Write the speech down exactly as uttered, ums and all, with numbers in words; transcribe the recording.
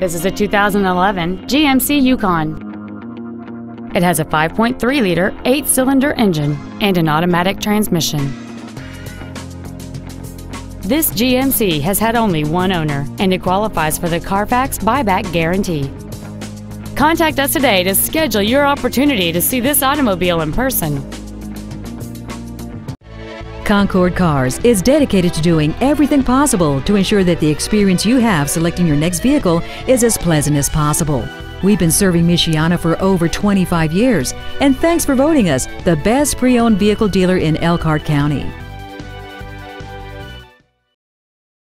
This is a two thousand eleven G M C Yukon. It has a five point three liter eight-cylinder engine and an automatic transmission. This G M C has had only one owner, and it qualifies for the Carfax buyback guarantee. Contact us today to schedule your opportunity to see this automobile in person. Concord Cars is dedicated to doing everything possible to ensure that the experience you have selecting your next vehicle is as pleasant as possible. We've been serving Michiana for over twenty-five years, and thanks for voting us the best pre-owned vehicle dealer in Elkhart County.